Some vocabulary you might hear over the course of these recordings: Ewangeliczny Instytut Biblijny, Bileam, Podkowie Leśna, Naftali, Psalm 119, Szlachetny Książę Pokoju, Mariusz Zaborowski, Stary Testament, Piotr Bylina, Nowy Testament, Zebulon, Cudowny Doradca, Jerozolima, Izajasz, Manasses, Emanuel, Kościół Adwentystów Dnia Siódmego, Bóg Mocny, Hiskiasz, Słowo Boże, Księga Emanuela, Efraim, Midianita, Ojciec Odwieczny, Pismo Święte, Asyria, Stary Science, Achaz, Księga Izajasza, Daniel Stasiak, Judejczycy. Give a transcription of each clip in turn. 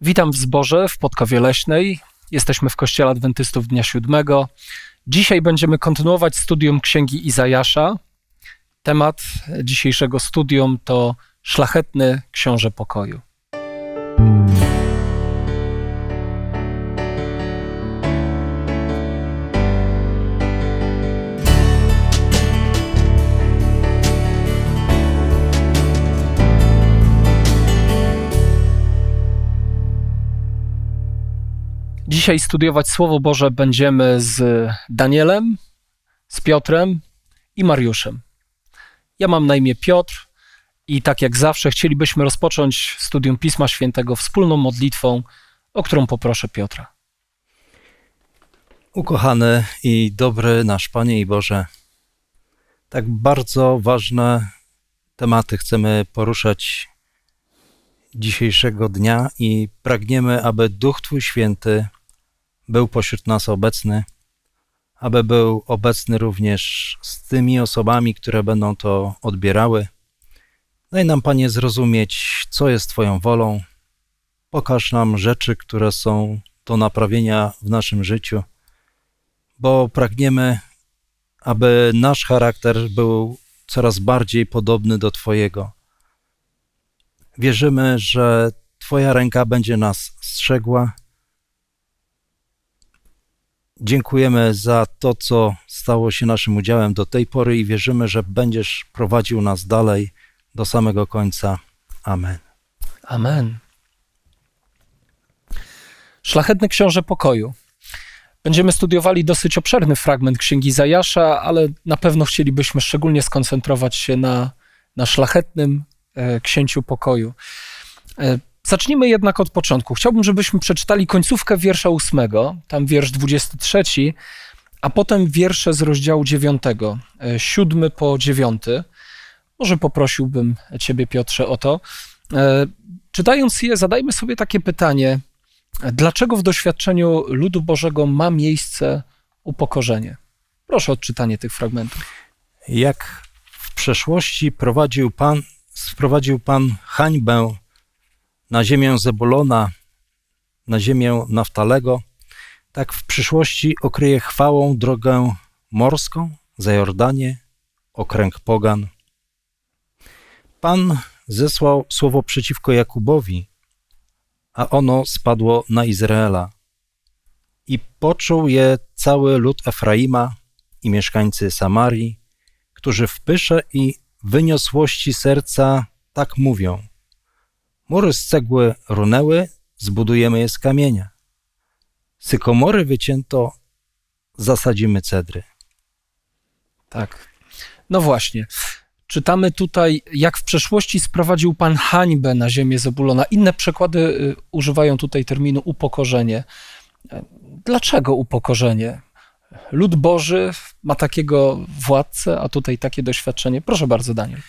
Witam w zborze w Podkowie Leśnej. Jesteśmy w Kościele Adwentystów Dnia Siódmego. Dzisiaj będziemy kontynuować studium Księgi Izajasza. Temat dzisiejszego studium to Szlachetny Książę Pokoju. Dzisiaj studiować Słowo Boże będziemy z Danielem, z Piotrem i Mariuszem. Ja mam na imię Piotr i tak jak zawsze chcielibyśmy rozpocząć studium Pisma Świętego wspólną modlitwą, o którą poproszę Piotra. Ukochany i dobry nasz Panie i Boże, tak bardzo ważne tematy chcemy poruszać dzisiejszego dnia i pragniemy, aby Duch Twój Święty był pośród nas obecny, aby był obecny również z tymi osobami, które będą to odbierały. Daj nam, Panie, zrozumieć, co jest Twoją wolą. Pokaż nam rzeczy, które są do naprawienia w naszym życiu, bo pragniemy, aby nasz charakter był coraz bardziej podobny do Twojego. Wierzymy, że Twoja ręka będzie nas strzegła. Dziękujemy za to, co stało się naszym udziałem do tej pory i wierzymy, że będziesz prowadził nas dalej do samego końca. Amen. Amen. Szlachetny Książę Pokoju. Będziemy studiowali dosyć obszerny fragment Księgi Izajasza, ale na pewno chcielibyśmy szczególnie skoncentrować się na szlachetnym Księciu Pokoju. Zacznijmy jednak od początku. Chciałbym, żebyśmy przeczytali końcówkę wiersza 8, tam wiersz 23, a potem wiersze z rozdziału 9, 7 po 9. Może poprosiłbym Ciebie, Piotrze, o to. Czytając je, zadajmy sobie takie pytanie, dlaczego w doświadczeniu ludu Bożego ma miejsce upokorzenie? Proszę o odczytanie tych fragmentów. Jak w przeszłości wprowadził Pan hańbę na ziemię Zebulona, na ziemię Naftalego, tak w przyszłości okryje chwałą drogę morską za Jordanię, okręg pogan. Pan zesłał słowo przeciwko Jakubowi, a ono spadło na Izraela. I poczuł je cały lud Efraima i mieszkańcy Samarii, którzy w pysze i wyniosłości serca tak mówią: mury z cegły runęły, zbudujemy je z kamienia. Sykomory wycięto, zasadzimy cedry. Tak. No właśnie. Czytamy tutaj, jak w przeszłości sprowadził Pan hańbę na ziemię Zebulona. Inne przekłady używają tutaj terminu upokorzenie. Dlaczego upokorzenie? Lud Boży ma takiego władcę, a tutaj takie doświadczenie. Proszę bardzo, Daniel.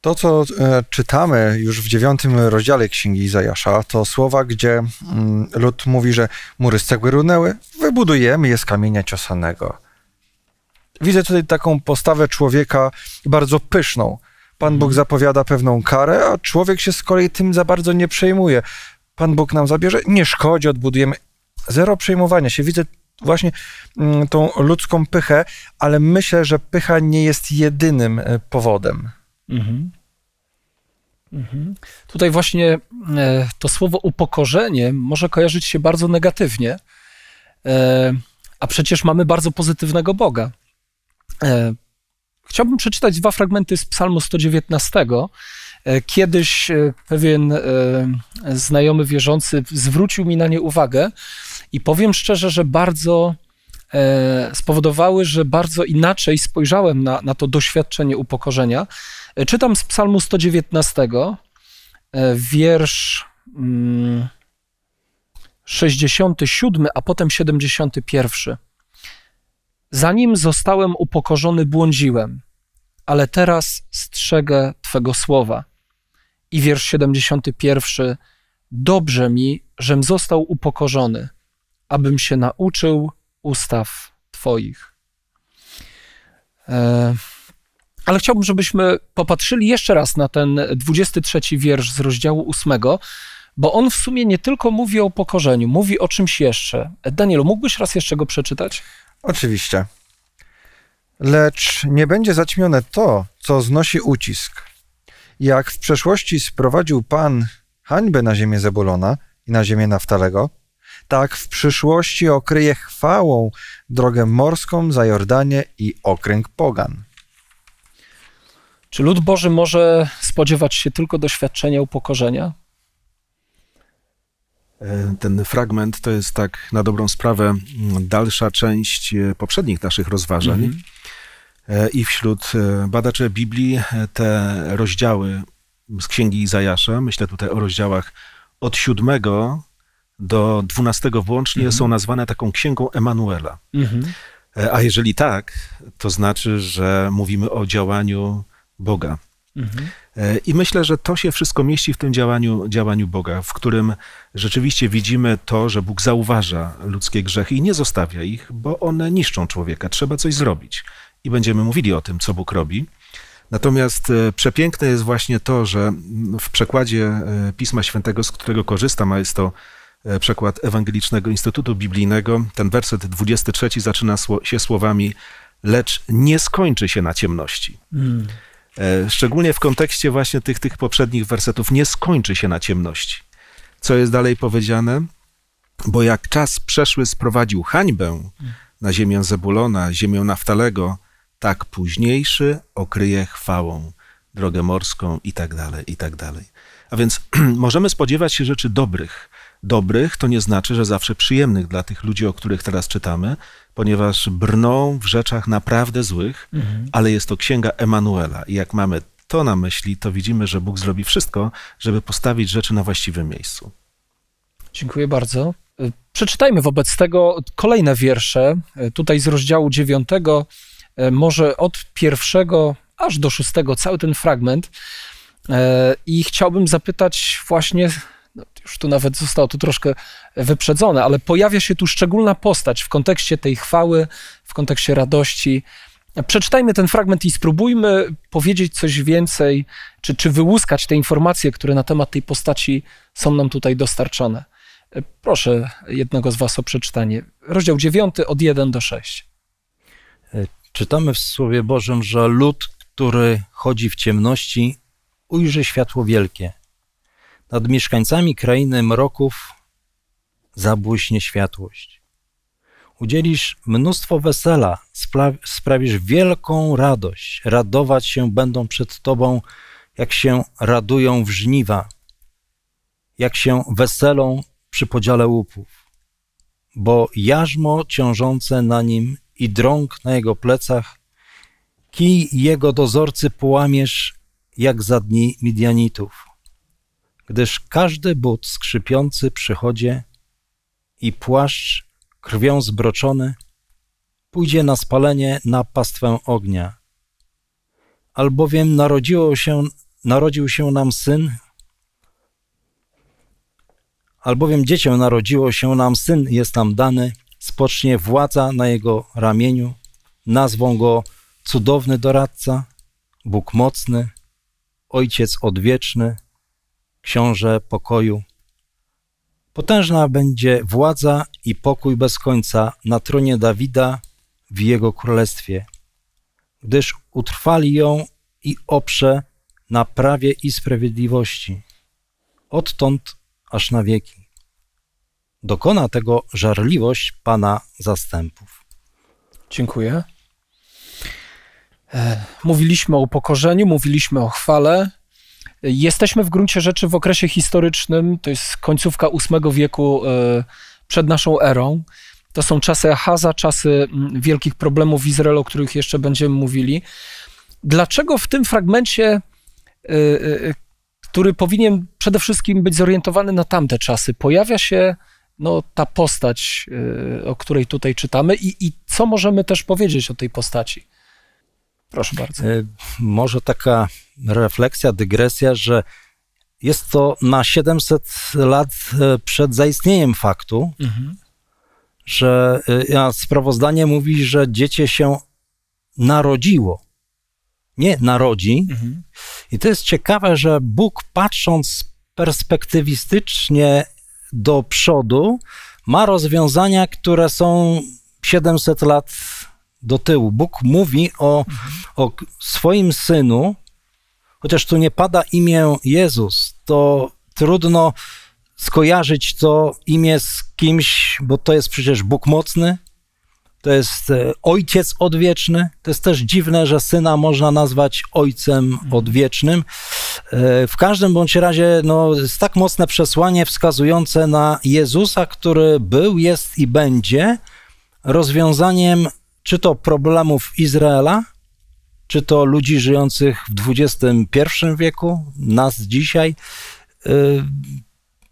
To, co czytamy już w 9 rozdziale Księgi Izajasza, to słowa, gdzie lud mówi, że mury z cegły runęły, wybudujemy je z kamienia ciosanego. Widzę tutaj taką postawę człowieka bardzo pyszną. Pan Bóg zapowiada pewną karę, a człowiek się z kolei tym za bardzo nie przejmuje. Pan Bóg nam zabierze, nie szkodzi, odbudujemy. Zero przejmowania się. Widzę właśnie tą ludzką pychę, ale myślę, że pycha nie jest jedynym powodem. Mhm. Mhm. Tutaj właśnie to słowo upokorzenie może kojarzyć się bardzo negatywnie, a przecież mamy bardzo pozytywnego Boga. Chciałbym przeczytać dwa fragmenty z Psalmu 119. Kiedyś pewien znajomy wierzący zwrócił mi na nie uwagę i powiem szczerze, że bardzo spowodowały, że bardzo inaczej spojrzałem na to doświadczenie upokorzenia. Czytam z Psalmu 119, wiersz 67, a potem 71. Zanim zostałem upokorzony, błądziłem, ale teraz strzegę Twego słowa. I wiersz 71. Dobrze mi, żem został upokorzony, abym się nauczył ustaw Twoich. Ale chciałbym, żebyśmy popatrzyli jeszcze raz na ten 23 wiersz z rozdziału 8, Bo on w sumie nie tylko mówi o upokorzeniu, mówi o czymś jeszcze. Danielu, mógłbyś raz jeszcze go przeczytać? Oczywiście. Lecz nie będzie zaćmione to, co znosi ucisk. Jak w przeszłości sprowadził Pan hańbę na ziemię Zebulona i na ziemię Naftalego, tak w przyszłości okryje chwałą drogę morską za Jordanię i okręg pogan. Czy lud Boży może spodziewać się tylko doświadczenia upokorzenia? Ten fragment to jest tak na dobrą sprawę dalsza część poprzednich naszych rozważań. I wśród badaczy Biblii te rozdziały z Księgi Izajasza, myślę tutaj o rozdziałach od 7 do 12 włącznie, są nazwane taką Księgą Emanuela. A jeżeli tak, to znaczy, że mówimy o działaniu Boga. I myślę, że to się wszystko mieści w tym działaniu Boga, w którym rzeczywiście widzimy to, że Bóg zauważa ludzkie grzechy i nie zostawia ich, bo one niszczą człowieka. Trzeba coś zrobić. I będziemy mówili o tym, co Bóg robi. Natomiast przepiękne jest właśnie to, że w przekładzie Pisma Świętego, z którego korzystam, a jest to przekład Ewangelicznego Instytutu Biblijnego, ten werset 23 zaczyna się słowami: lecz nie skończy się na ciemności. Szczególnie w kontekście właśnie tych poprzednich wersetów, nie skończy się na ciemności. Co jest dalej powiedziane? Bo jak czas przeszły sprowadził hańbę na ziemię Zebulona, ziemię Naftalego, tak późniejszy okryje chwałą drogę morską i tak dalej, i tak dalej. A więc możemy spodziewać się rzeczy dobrych. Dobrych to nie znaczy, że zawsze przyjemnych dla tych ludzi, o których teraz czytamy, ponieważ brną w rzeczach naprawdę złych, ale jest to Księga Emanuela. I jak mamy to na myśli, to widzimy, że Bóg zrobi wszystko, żeby postawić rzeczy na właściwym miejscu. Dziękuję bardzo. Przeczytajmy wobec tego kolejne wiersze, tutaj z rozdziału 9, może od 1 aż do 6, cały ten fragment. I chciałbym zapytać właśnie, no już tu nawet zostało to troszkę wyprzedzone, ale pojawia się tu szczególna postać w kontekście tej chwały, w kontekście radości. Przeczytajmy ten fragment i spróbujmy powiedzieć coś więcej, czy wyłuskać te informacje, które na temat tej postaci są nam tutaj dostarczone. Proszę jednego z was o przeczytanie. Rozdział 9 od 1 do 6. Czytamy w Słowie Bożym, że lud, który chodzi w ciemności, ujrzy światło wielkie. Nad mieszkańcami krainy mroków zabłyśnie światłość. Udzielisz mnóstwo wesela, sprawisz wielką radość. Radować się będą przed Tobą, jak się radują w żniwa, jak się weselą przy podziale łupów. Bo jarzmo ciążące na nim i drąg na jego plecach, kij jego dozorcy połamiesz jak za dni Midianitów. Gdyż każdy but skrzypiący przy chodzie i płaszcz krwią zbroczony pójdzie na spalenie, na pastwę ognia. Albowiem narodził się nam syn, albowiem dziecię narodziło się nam, syn jest nam dany, spocznie władza na jego ramieniu, nazwą go Cudowny Doradca, Bóg Mocny, Ojciec Odwieczny, Książę Pokoju. Potężna będzie władza i pokój bez końca na tronie Dawida w jego królestwie, gdyż utrwali ją i oprze na prawie i sprawiedliwości, odtąd aż na wieki. Dokona tego żarliwość Pana zastępów. Dziękuję. Mówiliśmy o upokorzeniu, mówiliśmy o chwale. Jesteśmy w gruncie rzeczy w okresie historycznym, to jest końcówka VIII wieku przed naszą erą. To są czasy Achaza, czasy wielkich problemów w Izraelu, o których jeszcze będziemy mówili. Dlaczego w tym fragmencie, który powinien przede wszystkim być zorientowany na tamte czasy, pojawia się ta postać, o której tutaj czytamy, i co możemy też powiedzieć o tej postaci? Proszę bardzo. Może taka refleksja, dygresja, że jest to na 700 lat przed zaistnieniem faktu, że sprawozdanie mówi, że dziecię się narodziło, nie narodzi. I to jest ciekawe, że Bóg, patrząc perspektywistycznie do przodu, ma rozwiązania, które są 700 lat do tyłu. Bóg mówi o swoim Synu, chociaż tu nie pada imię Jezus, to trudno skojarzyć to imię z kimś, bo to jest przecież Bóg mocny, to jest Ojciec odwieczny. To jest też dziwne, że Syna można nazwać Ojcem odwiecznym. W każdym bądź razie jest tak mocne przesłanie wskazujące na Jezusa, który był, jest i będzie rozwiązaniem czy to problemów Izraela, czy to ludzi żyjących w XXI wieku, nas dzisiaj.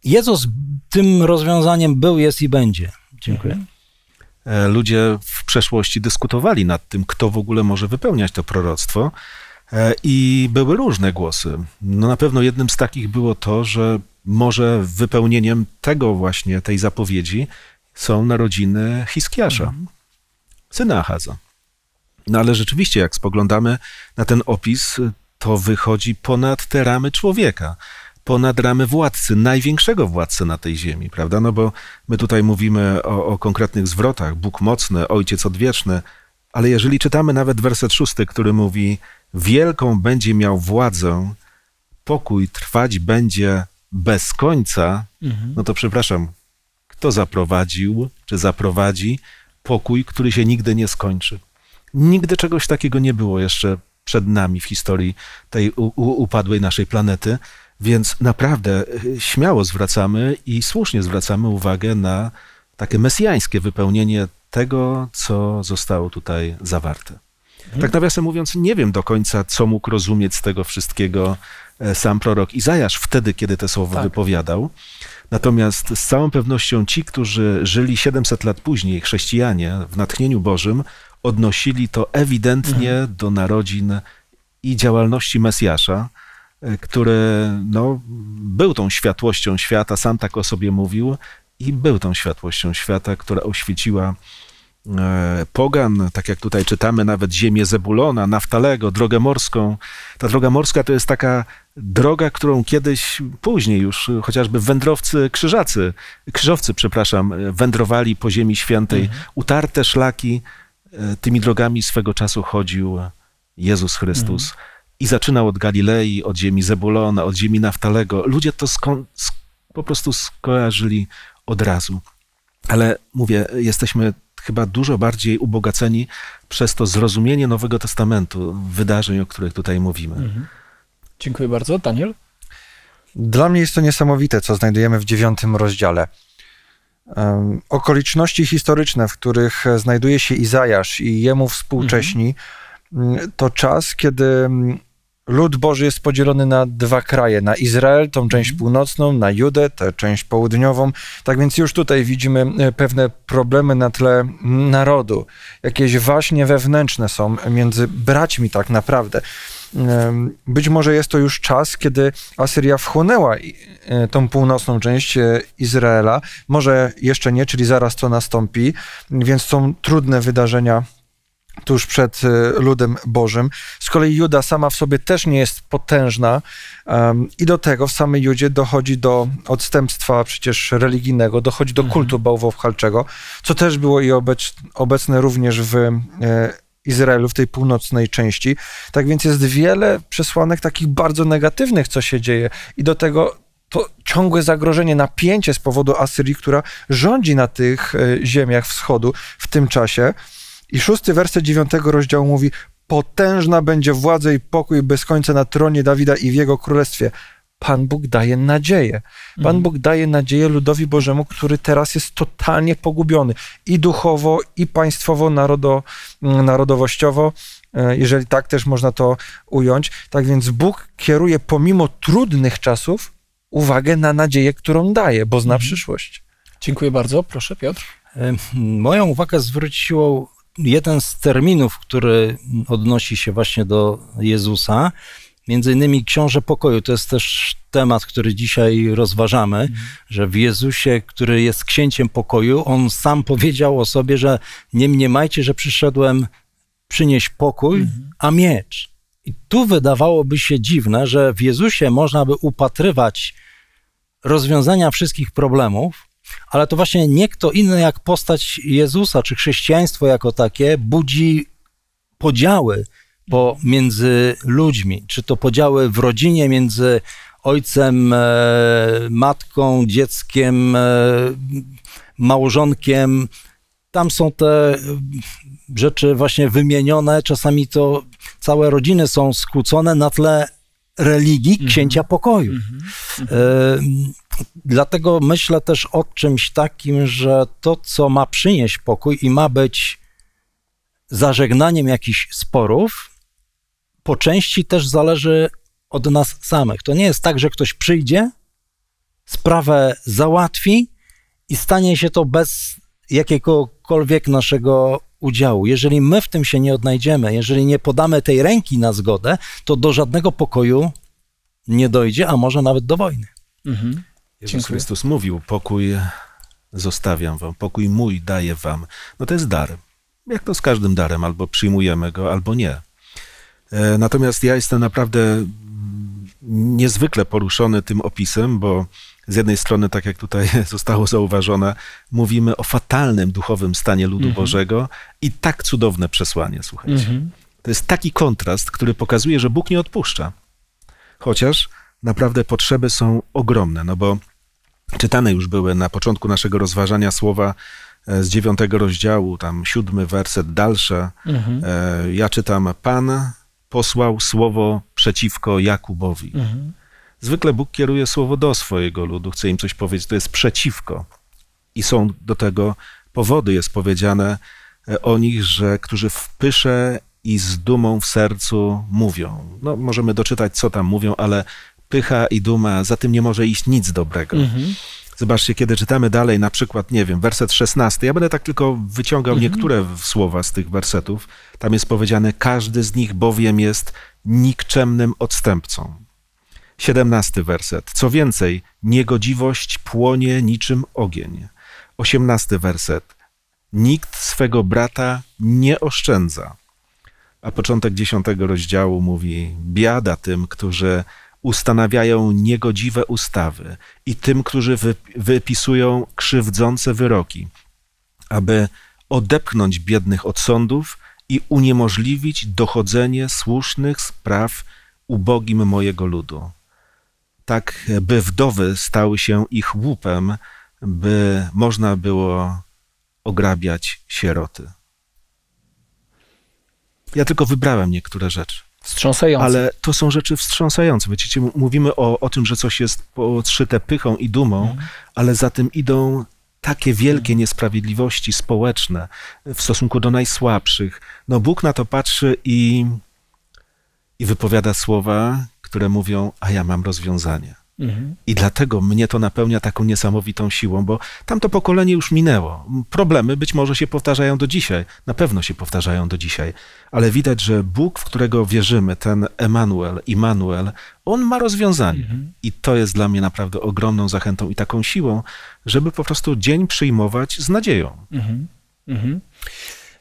Jezus tym rozwiązaniem był, jest i będzie. Dziękuję. Ludzie w przeszłości dyskutowali nad tym, kto w ogóle może wypełniać to proroctwo, i były różne głosy. Na pewno jednym z takich było to, że może wypełnieniem tego właśnie, tej zapowiedzi są narodziny Hiskiasza, syna Achaza. No ale rzeczywiście, jak spoglądamy na ten opis, to wychodzi ponad te ramy człowieka, ponad ramy władcy, największego władcy na tej ziemi, prawda? No bo my tutaj mówimy o konkretnych zwrotach, Bóg mocny, Ojciec odwieczny, ale jeżeli czytamy nawet werset 6, który mówi, wielką będzie miał władzę, pokój trwać będzie bez końca, no to przepraszam, kto zaprowadził, czy zaprowadzi pokój, który się nigdy nie skończy? Nigdy czegoś takiego nie było jeszcze przed nami w historii tej upadłej naszej planety, więc naprawdę śmiało zwracamy i słusznie zwracamy uwagę na takie mesjańskie wypełnienie tego, co zostało tutaj zawarte. Tak nawiasem mówiąc, nie wiem do końca, co mógł rozumieć z tego wszystkiego sam prorok Izajasz wtedy, kiedy te słowa wypowiadał. Natomiast z całą pewnością ci, którzy żyli 700 lat później, chrześcijanie, w natchnieniu Bożym, odnosili to ewidentnie do narodzin i działalności Mesjasza, który był tą światłością świata, sam tak o sobie mówił, i był tą światłością świata, która oświeciła pogan, tak jak tutaj czytamy, nawet ziemię Zebulona, Naftalego, drogę morską. Ta droga morska to jest taka droga, którą kiedyś później już chociażby wędrowcy, krzyżowcy, wędrowali po ziemi świętej, utarte szlaki. Tymi drogami swego czasu chodził Jezus Chrystus i zaczynał od Galilei, od ziemi Zebulona, od ziemi Naftalego. Ludzie to po prostu skojarzyli od razu. Ale mówię, jesteśmy chyba dużo bardziej ubogaceni przez to zrozumienie Nowego Testamentu, wydarzeń, o których tutaj mówimy. Dziękuję bardzo. Daniel? Dla mnie jest to niesamowite, co znajdujemy w 9 rozdziale. Okoliczności historyczne, w których znajduje się Izajasz i jemu współcześni, to czas, kiedy lud Boży jest podzielony na dwa kraje, na Izrael, tą część północną, na Judę, tę część południową. Tak więc już tutaj widzimy pewne problemy na tle narodu. Jakieś waśnie wewnętrzne są między braćmi tak naprawdę. Być może jest to już czas, kiedy Asyria wchłonęła tą północną część Izraela. Może jeszcze nie, czyli zaraz to nastąpi, więc są trudne wydarzenia tuż przed ludem Bożym. Z kolei Juda sama w sobie też nie jest potężna i do tego w samej Judzie dochodzi do odstępstwa przecież religijnego, dochodzi do kultu bałwochwalczego, co też było i obecne również w Izraelu, w tej północnej części. Tak więc jest wiele przesłanek takich bardzo negatywnych, co się dzieje, i do tego to ciągłe zagrożenie, napięcie z powodu Asyrii, która rządzi na tych ziemiach wschodu w tym czasie. I 6 werset 9 rozdziału mówi, potężna będzie władza i pokój bez końca na tronie Dawida i w jego królestwie. Pan Bóg daje nadzieję. Pan Bóg daje nadzieję ludowi Bożemu, który teraz jest totalnie pogubiony i duchowo, i państwowo, narodowościowo, jeżeli tak też można to ująć. Tak więc Bóg kieruje pomimo trudnych czasów uwagę na nadzieję, którą daje, bo zna przyszłość. Dziękuję bardzo. Proszę, Piotr. Moją uwagę zwróciło jeden z terminów, który odnosi się właśnie do Jezusa, między innymi Książę Pokoju. To jest też temat, który dzisiaj rozważamy, że w Jezusie, który jest Księciem Pokoju, On sam powiedział o sobie, że nie mniemajcie, że przyszedłem przynieść pokój, a miecz. I tu wydawałoby się dziwne, że w Jezusie można by upatrywać rozwiązania wszystkich problemów, ale to właśnie nie kto inny jak postać Jezusa, czy chrześcijaństwo jako takie budzi podziały pomiędzy ludźmi, czy to podziały w rodzinie między ojcem, matką, dzieckiem, małżonkiem. Tam są te rzeczy właśnie wymienione, czasami to całe rodziny są skłócone na tle religii księcia pokoju. Dlatego myślę też o czymś takim, że to, co ma przynieść pokój i ma być zażegnaniem jakichś sporów, po części też zależy od nas samych. To nie jest tak, że ktoś przyjdzie, sprawę załatwi i stanie się to bez jakiegokolwiek naszego udziału. Jeżeli my w tym się nie odnajdziemy, jeżeli nie podamy tej ręki na zgodę, to do żadnego pokoju nie dojdzie, a może nawet do wojny. Jezus Chrystus mówił, pokój zostawiam wam, pokój mój daję wam. No to jest dar. Jak to z każdym darem, albo przyjmujemy go, albo nie. Natomiast ja jestem naprawdę niezwykle poruszony tym opisem, bo z jednej strony, tak jak tutaj zostało zauważone, mówimy o fatalnym duchowym stanie ludu Bożego i tak cudowne przesłanie, słuchajcie. To jest taki kontrast, który pokazuje, że Bóg nie odpuszcza. Chociaż naprawdę potrzeby są ogromne, no bo czytane już były na początku naszego rozważania słowa z 9 rozdziału, tam 7 werset, dalsze. Ja czytam, Pan posłał słowo przeciwko Jakubowi. Zwykle Bóg kieruje słowo do swojego ludu, chce im coś powiedzieć, to jest przeciwko. I są do tego powody, jest powiedziane o nich, że którzy w pysze i z dumą w sercu mówią. No możemy doczytać, co tam mówią, ale pycha i duma, za tym nie może iść nic dobrego. Zobaczcie, kiedy czytamy dalej, na przykład, nie wiem, werset 16, ja będę tak tylko wyciągał niektóre słowa z tych wersetów, tam jest powiedziane, każdy z nich bowiem jest nikczemnym odstępcą. 17 werset, co więcej, niegodziwość płonie niczym ogień. 18 werset, nikt swego brata nie oszczędza. A początek 10 rozdziału mówi, biada tym, którzy ustanawiają niegodziwe ustawy i tym, którzy wypisują krzywdzące wyroki, aby odepchnąć biednych od sądów i uniemożliwić dochodzenie słusznych spraw ubogim mojego ludu. Tak, by wdowy stały się ich łupem, by można było ograbiać sieroty. Ja tylko wybrałem niektóre rzeczy. Wstrząsające. Ale to są rzeczy wstrząsające. Wiecie, mówimy o tym, że coś jest podszyte pychą i dumą, ale za tym idą takie wielkie niesprawiedliwości społeczne w stosunku do najsłabszych. No Bóg na to patrzy i wypowiada słowa, które mówią, a ja mam rozwiązanie. I dlatego mnie to napełnia taką niesamowitą siłą, bo tamto pokolenie już minęło. Problemy być może się powtarzają do dzisiaj, na pewno się powtarzają do dzisiaj, ale widać, że Bóg, w którego wierzymy, ten Emanuel, on ma rozwiązanie. I to jest dla mnie naprawdę ogromną zachętą i taką siłą, żeby po prostu dzień przyjmować z nadzieją.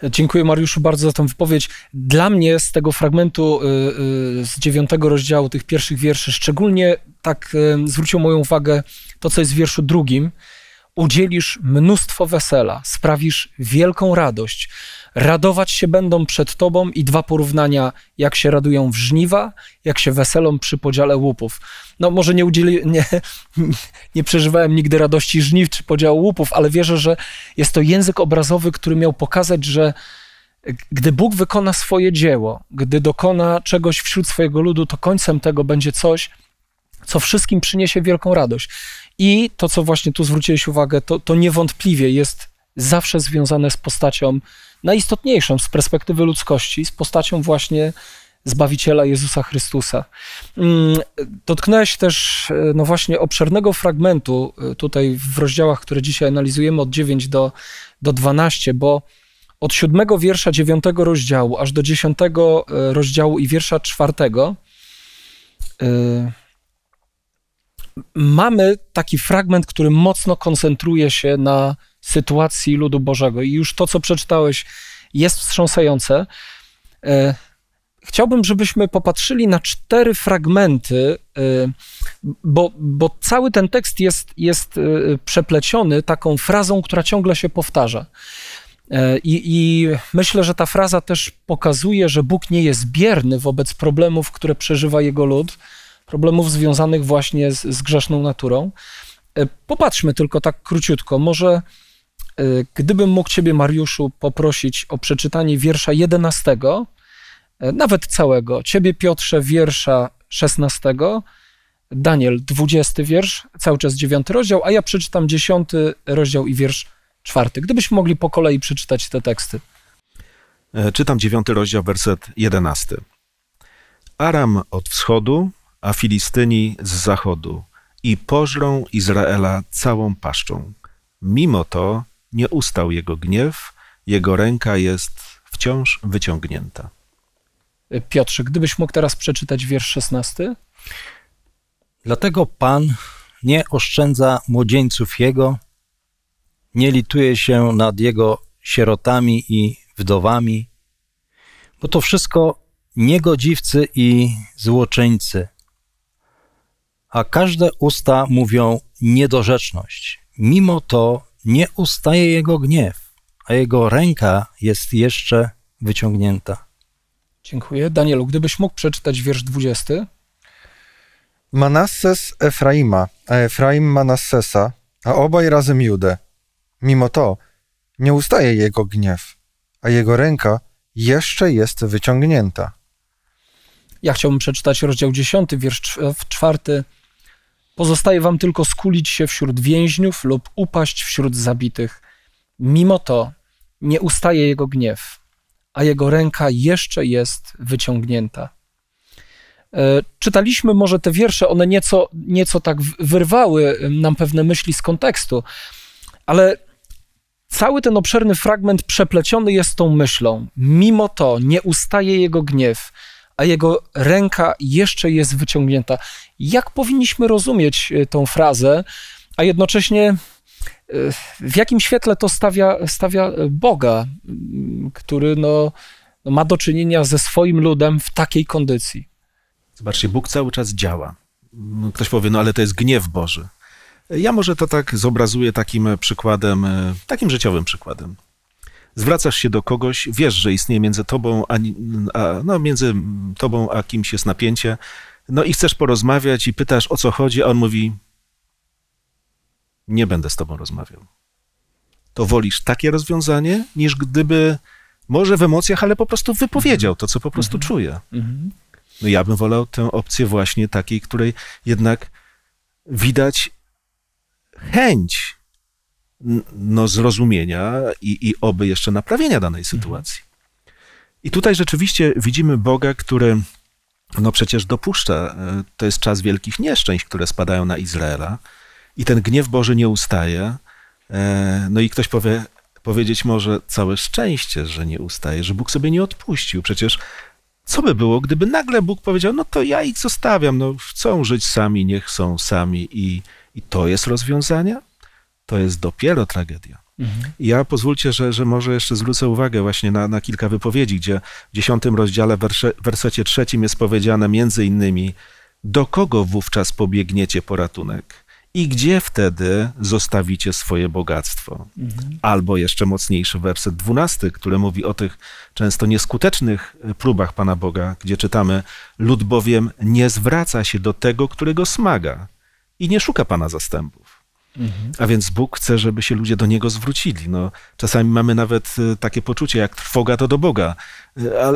Dziękuję, Mariuszu, bardzo za tę wypowiedź. Dla mnie z tego fragmentu z 9 rozdziału, tych pierwszych wierszy, szczególnie tak zwróciło moją uwagę to, co jest w wierszu 2. Udzielisz mnóstwo wesela, sprawisz wielką radość. Radować się będą przed Tobą i dwa porównania, jak się radują w żniwa, jak się weselą przy podziale łupów. No może nie przeżywałem nigdy radości żniw czy podziału łupów, ale wierzę, że jest to język obrazowy, który miał pokazać, że gdy Bóg wykona swoje dzieło, gdy dokona czegoś wśród swojego ludu, to końcem tego będzie coś, co wszystkim przyniesie wielką radość. I to, co właśnie tu zwróciłeś uwagę, to niewątpliwie jest zawsze związane z postacią najistotniejszą z perspektywy ludzkości, z postacią właśnie Zbawiciela Jezusa Chrystusa. Dotknąłeś też no właśnie obszernego fragmentu tutaj w rozdziałach, które dzisiaj analizujemy od 9 do 12, bo od 7 wiersza 9 rozdziału aż do 10 rozdziału i wiersza 4 mamy taki fragment, który mocno koncentruje się na sytuacji ludu Bożego. I już to, co przeczytałeś, jest wstrząsające. Chciałbym, żebyśmy popatrzyli na 4 fragmenty, bo cały ten tekst jest przepleciony taką frazą, która ciągle się powtarza. I myślę, że ta fraza też pokazuje, że Bóg nie jest bierny wobec problemów, które przeżywa Jego lud, problemów związanych właśnie z grzeszną naturą. Popatrzmy tylko tak króciutko. Może gdybym mógł Ciebie, Mariuszu, poprosić o przeczytanie wiersza 11, nawet całego. Ciebie, Piotrze, wiersza 16, Daniel 20 wiersz, cały czas 9 rozdział, a ja przeczytam 10 rozdział i wiersz 4. Gdybyśmy mogli po kolei przeczytać te teksty. Czytam 9 rozdział, werset 11. Aram od wschodu, a Filistyni z zachodu i pożrą Izraela całą paszczą. Mimo to nie ustał jego gniew, jego ręka jest wciąż wyciągnięta. Piotrze, gdybyś mógł teraz przeczytać wiersz 16. Dlatego Pan nie oszczędza młodzieńców jego, nie lituje się nad jego sierotami i wdowami, bo to wszystko niegodziwcy i złoczyńcy, a każde usta mówią niedorzeczność. Mimo to nie ustaje jego gniew, a jego ręka jest jeszcze wyciągnięta. Dziękuję. Danielu, gdybyś mógł przeczytać wiersz 20. Manasses Efraima, a Efraim Manassesa, a obaj razem Judę. Mimo to nie ustaje jego gniew, a jego ręka jeszcze jest wyciągnięta. Ja chciałbym przeczytać rozdział 10, wiersz 4. Pozostaje wam tylko skulić się wśród więźniów lub upaść wśród zabitych. Mimo to nie ustaje jego gniew, a jego ręka jeszcze jest wyciągnięta. Czytaliśmy może te wiersze, one nieco tak wyrwały nam pewne myśli z kontekstu, ale cały ten obszerny fragment przepleciony jest tą myślą. Mimo to nie ustaje jego gniew, a jego ręka jeszcze jest wyciągnięta. Jak powinniśmy rozumieć tą frazę, a jednocześnie w jakim świetle to stawia Boga, który ma do czynienia ze swoim ludem w takiej kondycji? Zobaczcie, Bóg cały czas działa. Ktoś powie, no ale to jest gniew Boży. Ja może to tak zobrazuję takim przykładem, takim życiowym przykładem. Zwracasz się do kogoś, wiesz, że istnieje między tobą a kimś jest napięcie, no i chcesz porozmawiać i pytasz, o co chodzi, a on mówi, nie będę z tobą rozmawiał. To wolisz takie rozwiązanie, niż gdyby, może w emocjach, ale po prostu wypowiedział to, co po prostu czuje. No ja bym wolał tę opcję właśnie takiej, której jednak widać chęć zrozumienia i oby jeszcze naprawienia danej sytuacji. I tutaj rzeczywiście widzimy Boga, który przecież dopuszcza, to jest czas wielkich nieszczęść, które spadają na Izraela i ten gniew Boży nie ustaje. No i ktoś powiedzieć może całe szczęście, że nie ustaje, że Bóg sobie nie odpuścił. Przecież co by było, gdyby nagle Bóg powiedział, no to ja ich zostawiam, no chcą żyć sami, niech są sami i to jest rozwiązanie? To jest dopiero tragedia. Ja pozwólcie, że może jeszcze zwrócę uwagę właśnie na kilka wypowiedzi, gdzie w 10 rozdziale, wersecie 3 jest powiedziane między innymi, do kogo wówczas pobiegniecie po ratunek i gdzie wtedy zostawicie swoje bogactwo. Albo jeszcze mocniejszy werset 12, który mówi o tych często nieskutecznych próbach Pana Boga, gdzie czytamy, lud bowiem nie zwraca się do tego, który go smaga i nie szuka Pana zastępów. A więc Bóg chce, żeby się ludzie do Niego zwrócili. No, czasami mamy nawet takie poczucie, jak trwoga to do Boga,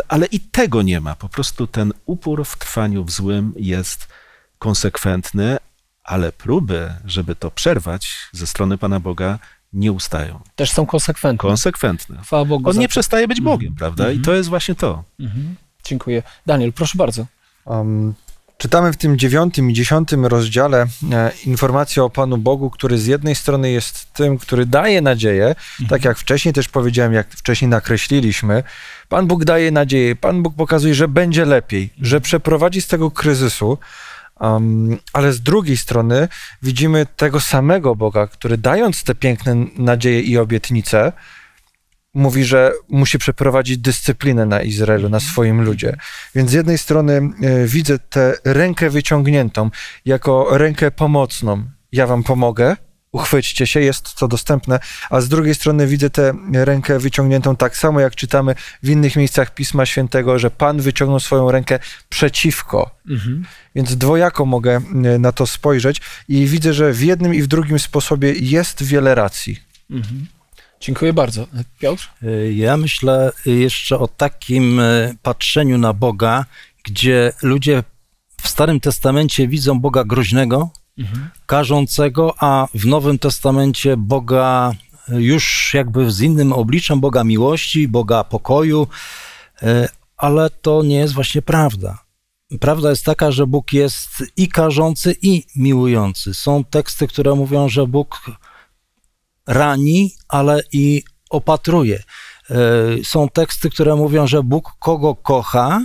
ale i tego nie ma. Po prostu ten upór w trwaniu w złym jest konsekwentny, ale próby, żeby to przerwać ze strony Pana Boga, nie ustają. Też są konsekwentne. Chwała Bogu. On nie przestaje być Bogiem, prawda? I to jest właśnie to. Dziękuję. Daniel, proszę bardzo. Czytamy w tym 9 i 10 rozdziale informację o Panu Bogu, który z jednej strony jest tym, który daje nadzieję, tak jak wcześniej też powiedziałem, jak wcześniej nakreśliliśmy. Pan Bóg daje nadzieję, Pan Bóg pokazuje, że będzie lepiej, że przeprowadzi z tego kryzysu, ale z drugiej strony widzimy tego samego Boga, który dając te piękne nadzieje i obietnice, mówi, że musi przeprowadzić dyscyplinę na Izraelu, na swoim ludzie. Więc z jednej strony widzę tę rękę wyciągniętą jako rękę pomocną. Ja wam pomogę, uchwyćcie się, jest to dostępne, a z drugiej strony widzę tę rękę wyciągniętą tak samo, jak czytamy w innych miejscach Pisma Świętego, że Pan wyciągnął swoją rękę przeciwko. Więc dwojako mogę na to spojrzeć i widzę, że w jednym i w drugim sposobie jest wiele racji. Dziękuję bardzo. Piotr? Ja myślę jeszcze o takim patrzeniu na Boga, gdzie ludzie w Starym Testamencie widzą Boga groźnego, karzącego, a w Nowym Testamencie Boga już jakby z innym obliczem, Boga miłości, Boga pokoju, ale to nie jest właśnie prawda. Prawda jest taka, że Bóg jest i karzący, i miłujący. Są teksty, które mówią, że Bóg rani, ale i opatruje. Są teksty, które mówią, że Bóg kogo kocha,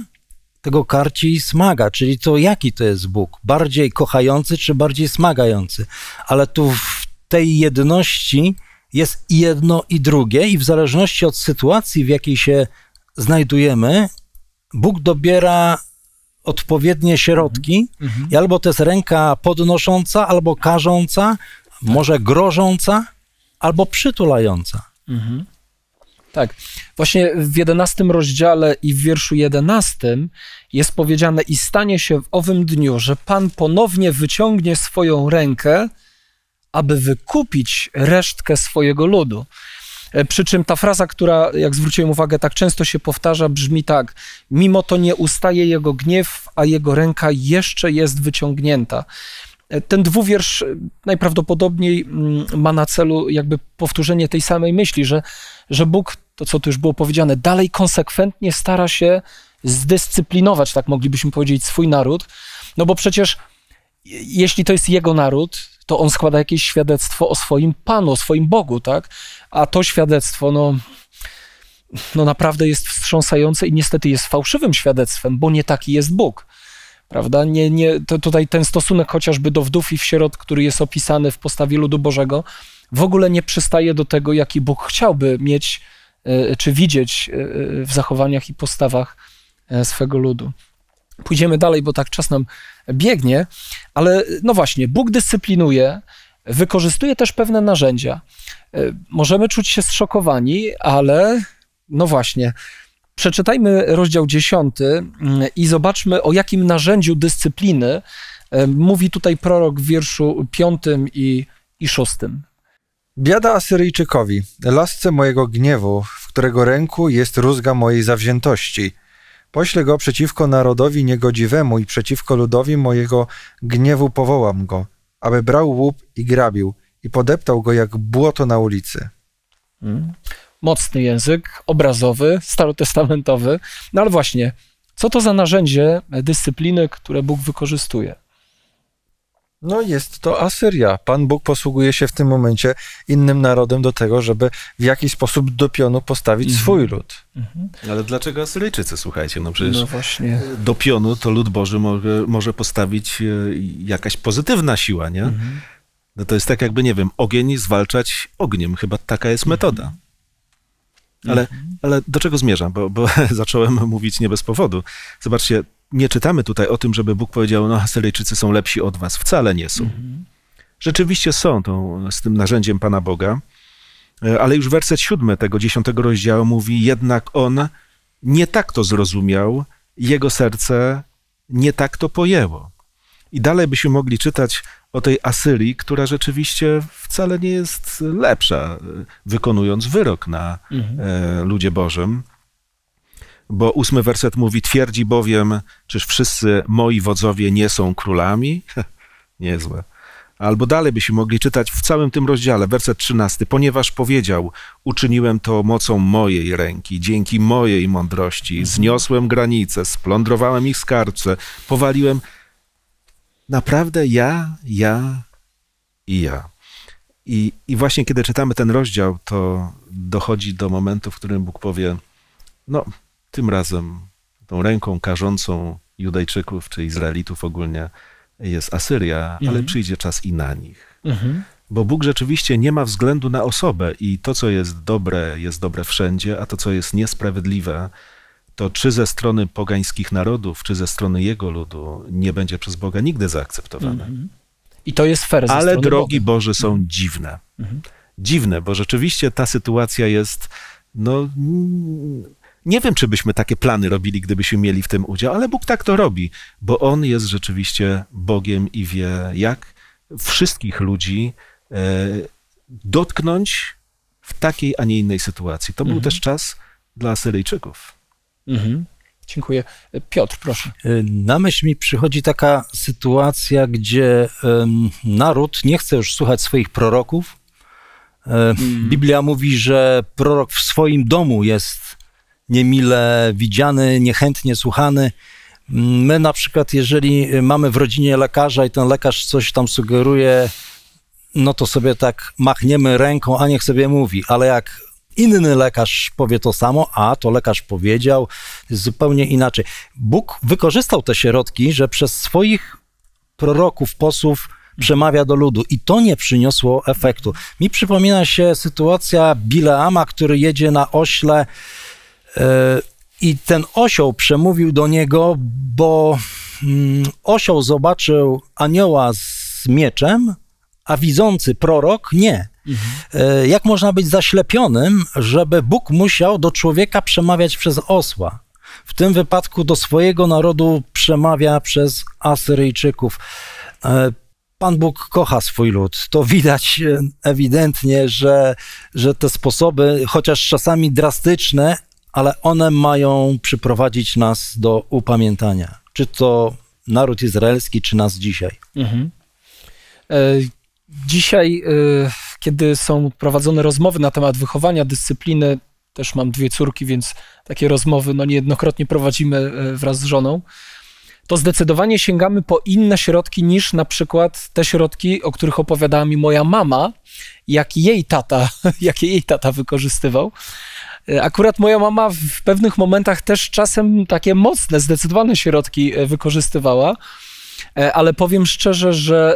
tego karci i smaga, czyli to jaki to jest Bóg? Bardziej kochający czy bardziej smagający? Ale tu w tej jedności jest i jedno i drugie i w zależności od sytuacji, w jakiej się znajdujemy, Bóg dobiera odpowiednie środki i albo to jest ręka podnosząca, albo karząca, może grożąca, albo przytulająca. Tak. Właśnie w 11 rozdziale i w wierszu 11 jest powiedziane: i stanie się w owym dniu, że Pan ponownie wyciągnie swoją rękę, aby wykupić resztkę swojego ludu. Przy czym ta fraza, która, jak zwróciłem uwagę, tak często się powtarza, brzmi tak: mimo to nie ustaje jego gniew, a jego ręka jeszcze jest wyciągnięta. Ten dwuwiersz najprawdopodobniej ma na celu jakby powtórzenie tej samej myśli, że Bóg, to co tu już było powiedziane, dalej konsekwentnie stara się zdyscyplinować, tak moglibyśmy powiedzieć, swój naród, no bo przecież jeśli to jest jego naród, to on składa jakieś świadectwo o swoim Panu, o swoim Bogu, tak? A to świadectwo, no naprawdę jest wstrząsające i niestety jest fałszywym świadectwem, bo nie taki jest Bóg. Prawda? To tutaj ten stosunek chociażby do wdów i sierot, który jest opisany w postawie ludu Bożego, w ogóle nie przystaje do tego, jaki Bóg chciałby mieć czy widzieć w zachowaniach i postawach swego ludu. Pójdziemy dalej, bo tak czas nam biegnie, ale no właśnie, Bóg dyscyplinuje, wykorzystuje też pewne narzędzia. Możemy czuć się zszokowani, ale no właśnie, przeczytajmy rozdział 10 i zobaczmy, o jakim narzędziu dyscypliny mówi tutaj prorok w wierszu 5 i 6. Biada Asyryjczykowi, lasce mojego gniewu, w którego ręku jest rózga mojej zawziętości. Poślę go przeciwko narodowi niegodziwemu i przeciwko ludowi mojego gniewu powołam go, aby brał łup i grabił i podeptał go jak błoto na ulicy. Mocny język, obrazowy, starotestamentowy. No ale właśnie, co to za narzędzie dyscypliny, które Bóg wykorzystuje? No jest to Asyria. Pan Bóg posługuje się w tym momencie innym narodem do tego, żeby w jakiś sposób do pionu postawić swój lud. Ale dlaczego Asyryjczycy? Słuchajcie, no przecież no właśnie, do pionu to lud Boży może postawić jakaś pozytywna siła, nie? No to jest tak jakby, nie wiem, ogień zwalczać ogniem. Chyba taka jest metoda. Ale do czego zmierzam? Bo zacząłem mówić nie bez powodu. Zobaczcie, nie czytamy tutaj o tym, żeby Bóg powiedział, no Asyryjczycy są lepsi od was. Wcale nie są. Rzeczywiście są z tym narzędziem Pana Boga, ale już werset 7 tego 10 rozdziału mówi: jednak on nie tak to zrozumiał, jego serce nie tak to pojęło. I dalej byśmy mogli czytać o tej Asyrii, która rzeczywiście wcale nie jest lepsza, wykonując wyrok na ludzie Bożym. Bo 8 werset mówi: twierdzi bowiem, czyż wszyscy moi wodzowie nie są królami? Niezłe. Albo dalej byśmy mogli czytać w całym tym rozdziale, werset 13. Ponieważ powiedział, uczyniłem to mocą mojej ręki, dzięki mojej mądrości, zniosłem granice, splądrowałem ich skarbce, powaliłem... Naprawdę ja. I właśnie kiedy czytamy ten rozdział, to dochodzi do momentu, w którym Bóg powie, no tym razem tą ręką karzącą Judejczyków czy Izraelitów ogólnie jest Asyria, ale przyjdzie czas i na nich. Bo Bóg rzeczywiście nie ma względu na osobę i to, co jest dobre wszędzie, a to, co jest niesprawiedliwe, to czy ze strony pogańskich narodów, czy ze strony Jego ludu nie będzie przez Boga nigdy zaakceptowane. I to jest fair ze strony Boga. Ale drogi Boże są dziwne. Dziwne, bo rzeczywiście ta sytuacja jest, no... Nie wiem, czy byśmy takie plany robili, gdybyśmy mieli w tym udział, ale Bóg tak to robi, bo On jest rzeczywiście Bogiem i wie, jak wszystkich ludzi dotknąć w takiej, a nie innej sytuacji. To był też czas dla Asyryjczyków. Dziękuję. Piotr, proszę. Na myśl mi przychodzi taka sytuacja, gdzie naród nie chce już słuchać swoich proroków. Biblia mówi, że prorok w swoim domu jest niemile widziany, niechętnie słuchany. My na przykład, jeżeli mamy w rodzinie lekarza i ten lekarz coś tam sugeruje, no to sobie tak machniemy ręką, a niech sobie mówi. Ale jak inny lekarz powie to samo, a to lekarz powiedział, jest zupełnie inaczej. Bóg wykorzystał te środki, że przez swoich proroków, posłów przemawia do ludu i to nie przyniosło efektu. Mi przypomina się sytuacja Bileama, który jedzie na ośle i ten osioł przemówił do niego, bo osioł zobaczył anioła z mieczem, a widzący prorok nie. Jak można być zaślepionym, żeby Bóg musiał do człowieka przemawiać przez osła? W tym wypadku do swojego narodu przemawia przez Asyryjczyków. Pan Bóg kocha swój lud. To widać ewidentnie, że te sposoby, chociaż czasami drastyczne, ale one mają przyprowadzić nas do upamiętania. Czy to naród izraelski, czy nas dzisiaj. Dzisiaj, kiedy są prowadzone rozmowy na temat wychowania, dyscypliny, też mam dwie córki, więc takie rozmowy niejednokrotnie prowadzimy wraz z żoną, to zdecydowanie sięgamy po inne środki niż na przykład te środki, o których opowiadała mi moja mama, jakie jej tata wykorzystywał. Akurat moja mama w pewnych momentach też czasem takie mocne, zdecydowane środki wykorzystywała, ale powiem szczerze,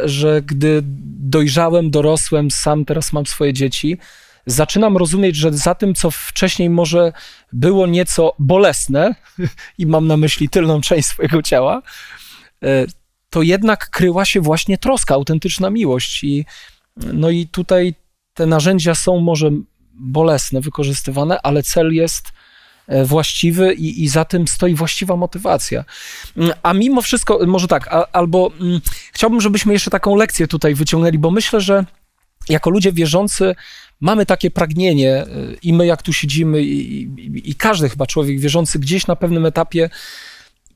że gdy dojrzałem, dorosłem, sam teraz mam swoje dzieci, zaczynam rozumieć, że za tym, co wcześniej może było nieco bolesne i mam na myśli tylną część swojego ciała, to jednak kryła się właśnie troska, autentyczna miłość. I tutaj te narzędzia są może bolesne, wykorzystywane, ale cel jest właściwy i za tym stoi właściwa motywacja. A mimo wszystko, może tak, chciałbym, żebyśmy jeszcze taką lekcję tutaj wyciągnęli, bo myślę, że jako ludzie wierzący mamy takie pragnienie i my jak tu siedzimy i każdy chyba człowiek wierzący gdzieś na pewnym etapie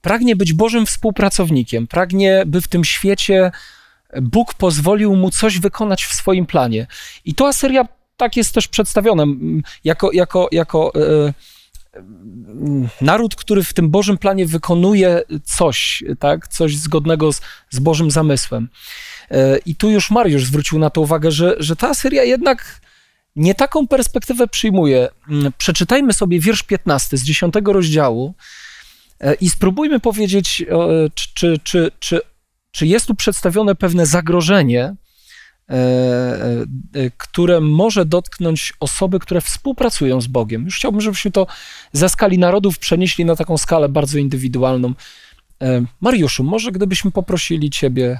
pragnie być Bożym współpracownikiem, pragnie, by w tym świecie Bóg pozwolił mu coś wykonać w swoim planie. I to Asyria tak jest też przedstawione jako naród, który w tym Bożym planie wykonuje coś, tak? Coś zgodnego z Bożym zamysłem. I tu już Mariusz zwrócił na to uwagę, że ta Asyria jednak nie taką perspektywę przyjmuje. Przeczytajmy sobie wiersz 15 z 10 rozdziału i spróbujmy powiedzieć, czy jest tu przedstawione pewne zagrożenie, które może dotknąć osoby, które współpracują z Bogiem. Już chciałbym, żebyśmy to ze skali narodów przenieśli na taką skalę bardzo indywidualną. Mariuszu, może gdybyśmy poprosili Ciebie,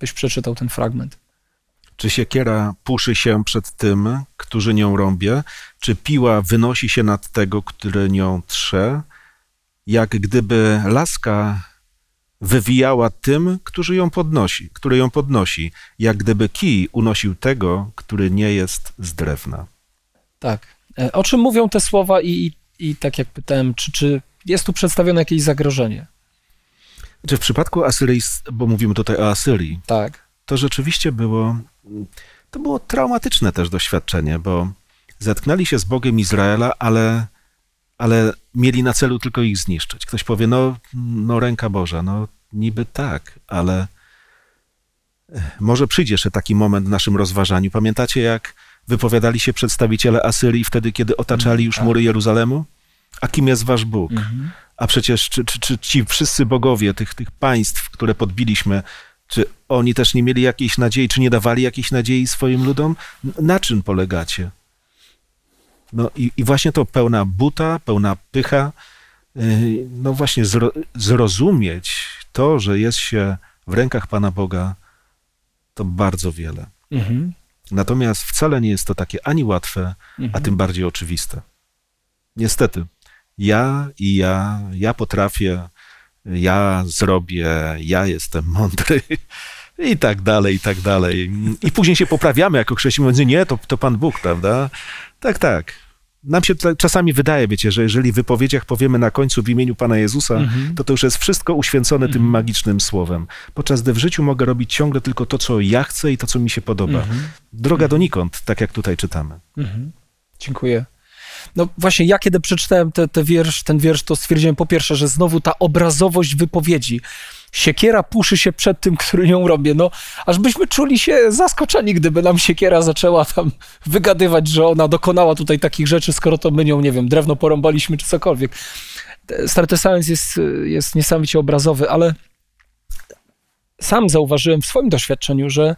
byś przeczytał ten fragment. Czy siekiera puszy się przed tym, którzy nią rąbie? Czy piła wynosi się nad tego, który nią trze? Jak gdyby laska wywijała tym, który ją podnosi, jak gdyby kij unosił tego, który nie jest z drewna. Tak. O czym mówią te słowa i tak jak pytałem, czy jest tu przedstawione jakieś zagrożenie? Czy w przypadku Asyrii, bo mówimy tutaj o Asyrii, tak, to rzeczywiście było traumatyczne też doświadczenie, bo zetknęli się z Bogiem Izraela, ale mieli na celu tylko ich zniszczyć. Ktoś powie, no ręka Boża, no niby tak, ale może przyjdzie jeszcze taki moment w naszym rozważaniu. Pamiętacie, jak wypowiadali się przedstawiciele Asyrii wtedy, kiedy otaczali już mury Jeruzalemu? A kim jest wasz Bóg? A przecież ci wszyscy bogowie tych państw, które podbiliśmy, Czy oni też nie mieli jakiejś nadziei, czy nie dawali jakiejś nadziei swoim ludom? Na czym polegacie? No i właśnie to pełna buta, pełna pycha, no właśnie zrozumieć to, że jest się w rękach Pana Boga, to bardzo wiele. Mhm. Natomiast wcale nie jest to takie ani łatwe, a tym bardziej oczywiste. Niestety, ja potrafię, ja zrobię, ja jestem mądry i tak dalej, i tak dalej. I później się poprawiamy jako chrześcijanie, mówiąc, nie, to Pan Bóg, prawda? Tak, tak. Nam się czasami wydaje, wiecie, że jeżeli w wypowiedziach powiemy na końcu w imieniu Pana Jezusa, to już jest wszystko uświęcone tym magicznym słowem. Podczas gdy w życiu mogę robić ciągle tylko to, co ja chcę i to, co mi się podoba. Droga donikąd, tak jak tutaj czytamy. Dziękuję. No właśnie, ja kiedy przeczytałem ten wiersz, to stwierdziłem po pierwsze, że znowu ta obrazowość wypowiedzi. Siekiera puszy się przed tym, który ją robię. No, aż byśmy czuli się zaskoczeni, gdyby nam siekiera zaczęła tam wygadywać, że ona dokonała tutaj takich rzeczy, skoro to my nią, nie wiem, drewno porąbaliśmy czy cokolwiek. Stary Science jest niesamowicie obrazowy, ale sam zauważyłem w swoim doświadczeniu, że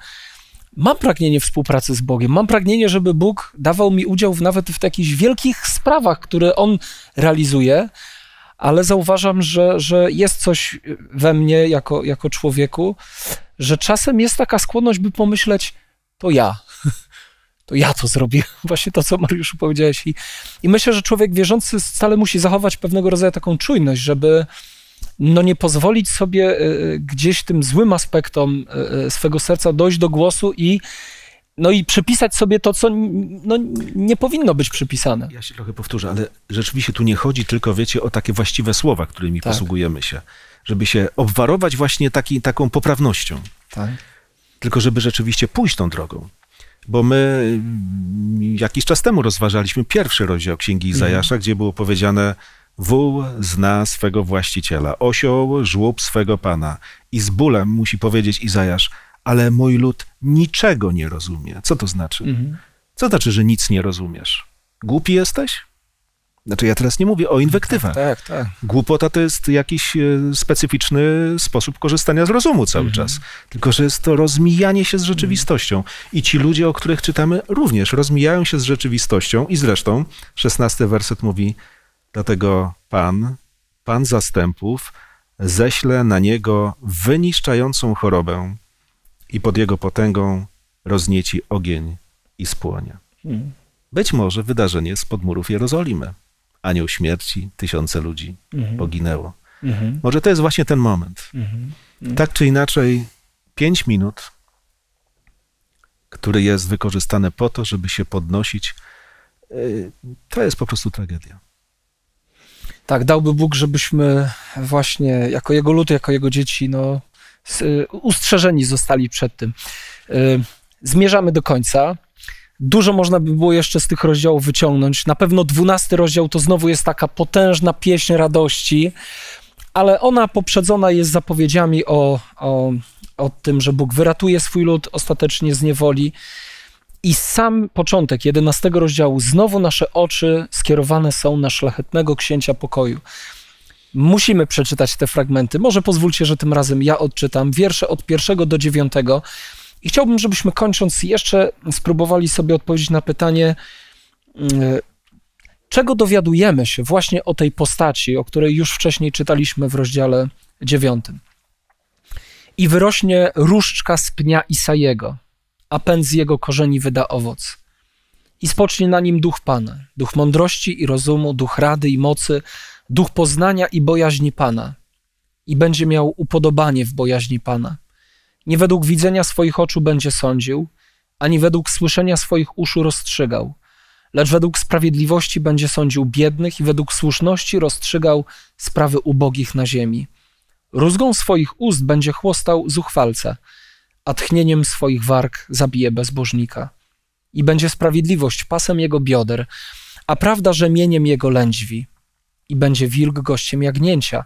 mam pragnienie współpracy z Bogiem, mam pragnienie, żeby Bóg dawał mi udział nawet w jakichś wielkich sprawach, które On realizuje, ale zauważam, że jest coś we mnie jako człowieku, że czasem jest taka skłonność, by pomyśleć, to ja to zrobiłem, właśnie to, co Mariuszu powiedziałeś. I myślę, że człowiek wierzący wcale musi zachować pewnego rodzaju taką czujność, żeby no nie pozwolić sobie gdzieś tym złym aspektom swego serca dojść do głosu i przypisać sobie to, co no nie powinno być przypisane. Ja się trochę powtórzę, ale rzeczywiście tu nie chodzi tylko, wiecie, o takie właściwe słowa, którymi posługujemy się, żeby się obwarować właśnie taką poprawnością. Tak. Tylko żeby rzeczywiście pójść tą drogą. Bo my jakiś czas temu rozważaliśmy pierwszy rozdział Księgi Izajasza, gdzie było powiedziane: wół zna swego właściciela, osioł żłób swego pana. I z bólem musi powiedzieć Izajasz: ale mój lud niczego nie rozumie. Co to znaczy? Co znaczy, że nic nie rozumiesz? Głupi jesteś? Znaczy, ja teraz nie mówię o inwektywach. Tak. Głupota to jest jakiś specyficzny sposób korzystania z rozumu cały czas. Tylko że jest to rozmijanie się z rzeczywistością. I ci ludzie, o których czytamy, również rozmijają się z rzeczywistością. I zresztą 16 werset mówi: dlatego Pan zastępów, ześle na niego wyniszczającą chorobę i pod jego potęgą roznieci ogień i spłonie. Być może wydarzenie spod murów Jerozolimy. Anioł śmierci, tysiące ludzi poginęło. Może to jest właśnie ten moment. Tak czy inaczej, 5 minut, który jest wykorzystane po to, żeby się podnosić, to jest po prostu tragedia. Tak, dałby Bóg, żebyśmy właśnie jako Jego lud, jako Jego dzieci, no, ustrzeżeni zostali przed tym. Zmierzamy do końca. Dużo można by było jeszcze z tych rozdziałów wyciągnąć. Na pewno 12 rozdział to znowu jest taka potężna pieśń radości, ale ona poprzedzona jest zapowiedziami o tym, że Bóg wyratuje swój lud ostatecznie z niewoli. I sam początek 11 rozdziału, znowu nasze oczy skierowane są na szlachetnego księcia pokoju. Musimy przeczytać te fragmenty. Może pozwólcie, że tym razem ja odczytam wiersze od 1 do 9. I chciałbym, żebyśmy kończąc jeszcze spróbowali sobie odpowiedzieć na pytanie, czego dowiadujemy się właśnie o tej postaci, o której już wcześniej czytaliśmy w rozdziale 9. I wyrośnie różdżka z pnia Isajego, a pęd z jego korzeni wyda owoc. I spocznie na nim duch Pana, duch mądrości i rozumu, duch rady i mocy, duch poznania i bojaźni Pana. I będzie miał upodobanie w bojaźni Pana. Nie według widzenia swoich oczu będzie sądził, ani według słyszenia swoich uszu rozstrzygał, lecz według sprawiedliwości będzie sądził biednych i według słuszności rozstrzygał sprawy ubogich na ziemi. Rózgą swoich ust będzie chłostał zuchwalca, a tchnieniem swoich warg zabije bezbożnika. I będzie sprawiedliwość pasem jego bioder, a prawda rzemieniem jego lędźwi. I będzie wilk gościem jagnięcia,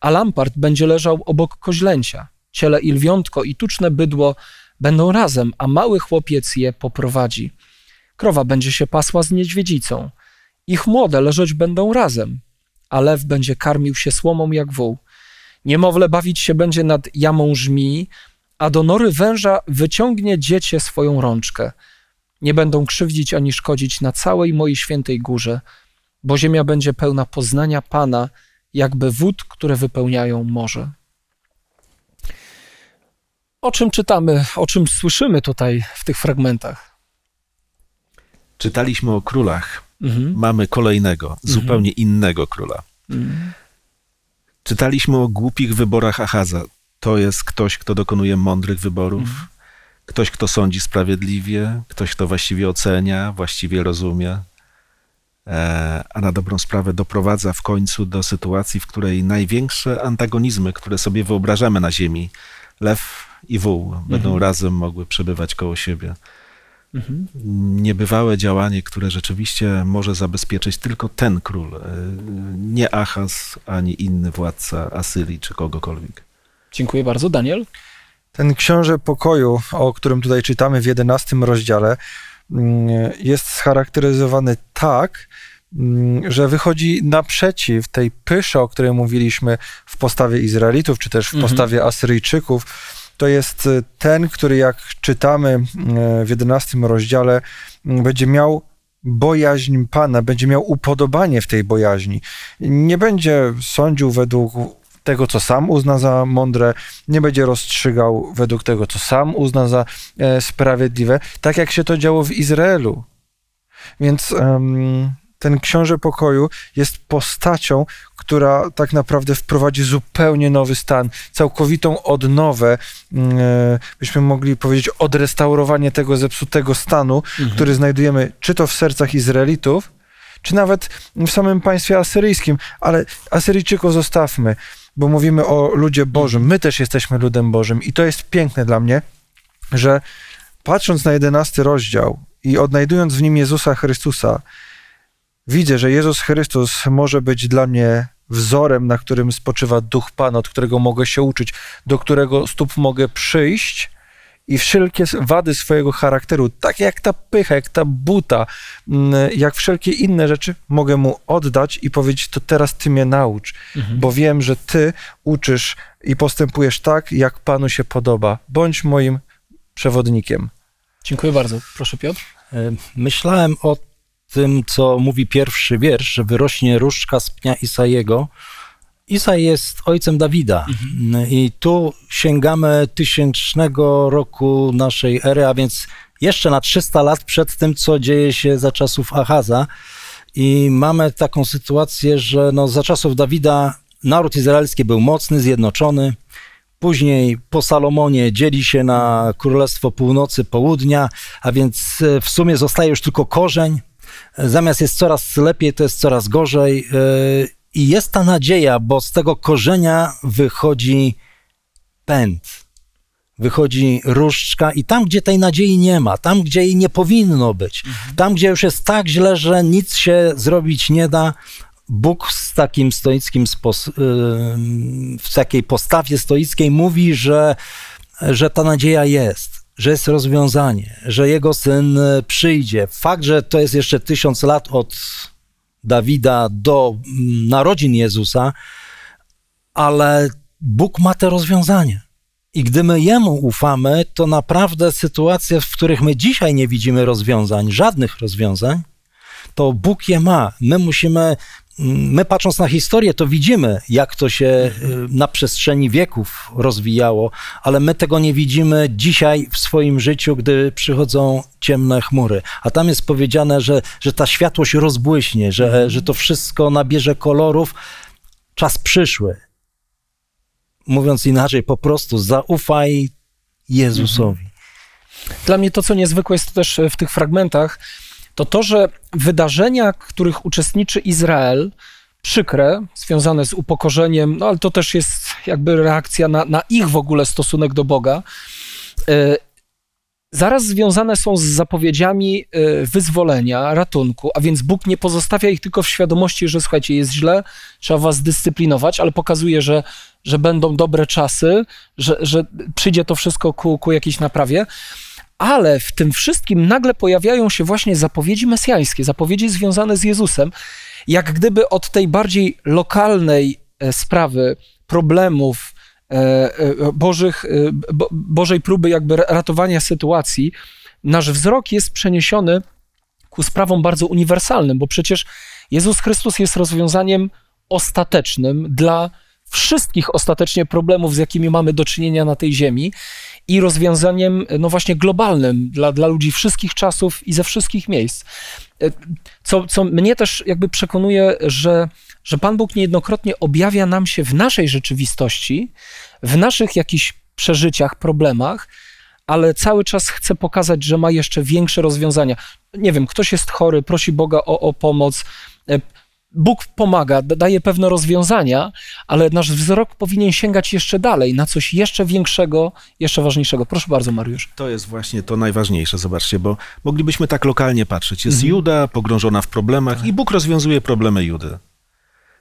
a lampart będzie leżał obok koźlęcia. Ciele i lwiątko i tuczne bydło będą razem, a mały chłopiec je poprowadzi. Krowa będzie się pasła z niedźwiedzicą. Ich młode leżeć będą razem, a lew będzie karmił się słomą jak wół. Niemowlę bawić się będzie nad jamą żmii, a do nory węża wyciągnie dziecię swoją rączkę. Nie będą krzywdzić ani szkodzić na całej mojej świętej górze, bo ziemia będzie pełna poznania Pana, jakby wód, które wypełniają morze. O czym czytamy, o czym słyszymy tutaj w tych fragmentach? Czytaliśmy o królach. Mhm. Mamy kolejnego, zupełnie innego króla. Mhm. Czytaliśmy o głupich wyborach Achaza. To jest ktoś, kto dokonuje mądrych wyborów, ktoś, kto sądzi sprawiedliwie, ktoś, kto właściwie ocenia, właściwie rozumie, a na dobrą sprawę doprowadza w końcu do sytuacji, w której największe antagonizmy, które sobie wyobrażamy na ziemi, lew i wół, będą razem mogły przebywać koło siebie. Niebywałe działanie, które rzeczywiście może zabezpieczyć tylko ten król, nie Achaz, ani inny władca Asyrii czy kogokolwiek. Dziękuję bardzo. Daniel? Ten Książę Pokoju, o którym tutaj czytamy w 11 rozdziale, jest scharakteryzowany tak, że wychodzi naprzeciw tej pysze, o której mówiliśmy w postawie Izraelitów, czy też w postawie Asyryjczyków. To jest ten, który, jak czytamy w 11 rozdziale, będzie miał bojaźń Pana, będzie miał upodobanie w tej bojaźni. Nie będzie sądził według tego, co sam uzna za mądre, nie będzie rozstrzygał według tego, co sam uzna za sprawiedliwe, tak jak się to działo w Izraelu. Więc ten Książę Pokoju jest postacią, która tak naprawdę wprowadzi zupełnie nowy stan, całkowitą odnowę, byśmy mogli powiedzieć odrestaurowanie tego zepsutego stanu, który znajdujemy czy to w sercach Izraelitów, czy nawet w samym państwie asyryjskim, ale Asyryjczyków zostawmy, bo mówimy o ludzie Bożym. My też jesteśmy ludem Bożym i to jest piękne dla mnie, że patrząc na 11 rozdział i odnajdując w nim Jezusa Chrystusa, widzę, że Jezus Chrystus może być dla mnie wzorem, na którym spoczywa Duch Pana, od którego mogę się uczyć, do którego stóp mogę przyjść i wszelkie wady swojego charakteru, tak jak ta pycha, jak ta buta, jak wszelkie inne rzeczy, mogę mu oddać i powiedzieć, to teraz ty mnie naucz, bo wiem, że ty uczysz i postępujesz tak, jak Panu się podoba. Bądź moim przewodnikiem. Dziękuję bardzo. Proszę, Piotr. Myślałem o tym, co mówi pierwszy wiersz, że wyrośnie różdżka z pnia Isajego. Isaj jest ojcem Dawida i tu sięgamy 1000 roku naszej ery, a więc jeszcze na 300 lat przed tym, co dzieje się za czasów Achaza. I mamy taką sytuację, że no, za czasów Dawida naród izraelski był mocny, zjednoczony. Później po Salomonie dzieli się na Królestwo Północy, Południa, a więc w sumie zostaje już tylko korzeń. Zamiast jest coraz lepiej, to jest coraz gorzej. I jest ta nadzieja, bo z tego korzenia wychodzi pęd, wychodzi różdżka i tam, gdzie tej nadziei nie ma, tam, gdzie jej nie powinno być, tam, gdzie już jest tak źle, że nic się zrobić nie da, Bóg z takim stoickim w takiej postawie stoickiej mówi, że ta nadzieja jest, że jest rozwiązanie, że Jego Syn przyjdzie. Fakt, że to jest jeszcze 1000 lat od Dawida do narodzin Jezusa, ale Bóg ma te rozwiązania. I gdy my Jemu ufamy, to naprawdę sytuacje, w których my dzisiaj nie widzimy rozwiązań, żadnych rozwiązań, to Bóg je ma. My patrząc na historię, to widzimy, jak to się na przestrzeni wieków rozwijało, ale my tego nie widzimy dzisiaj w swoim życiu, gdy przychodzą ciemne chmury. A tam jest powiedziane, że ta światłość rozbłyśnie, że to wszystko nabierze kolorów. Czas przyszły. Mówiąc inaczej, po prostu zaufaj Jezusowi. Dla mnie to, co niezwykłe jest to też w tych fragmentach, to, że wydarzenia, których uczestniczy Izrael, przykre, związane z upokorzeniem, no ale to też jest jakby reakcja na ich w ogóle stosunek do Boga, zaraz związane są z zapowiedziami wyzwolenia, ratunku, a więc Bóg nie pozostawia ich tylko w świadomości, że słuchajcie, jest źle, trzeba was dyscyplinować, ale pokazuje, że będą dobre czasy, że przyjdzie to wszystko ku jakiejś naprawie. Ale w tym wszystkim nagle pojawiają się właśnie zapowiedzi mesjańskie, zapowiedzi związane z Jezusem, jak gdyby od tej bardziej lokalnej sprawy, problemów, Bożej próby jakby ratowania sytuacji, nasz wzrok jest przeniesiony ku sprawom bardzo uniwersalnym, bo przecież Jezus Chrystus jest rozwiązaniem ostatecznym dla wszystkich ostatecznie problemów, z jakimi mamy do czynienia na tej ziemi i rozwiązaniem no właśnie globalnym dla ludzi wszystkich czasów i ze wszystkich miejsc. Co mnie też jakby przekonuje, że Pan Bóg niejednokrotnie objawia nam się w naszej rzeczywistości, w naszych jakichś przeżyciach, problemach, ale cały czas chce pokazać, że ma jeszcze większe rozwiązania. Nie wiem, ktoś jest chory, prosi Boga o pomoc. Bóg pomaga, daje pewne rozwiązania, ale nasz wzrok powinien sięgać jeszcze dalej, na coś jeszcze większego, jeszcze ważniejszego. Proszę bardzo, Mariusz. To jest właśnie to najważniejsze, zobaczcie, bo moglibyśmy tak lokalnie patrzeć. Jest Juda pogrążona w problemach i Bóg rozwiązuje problemy Judy.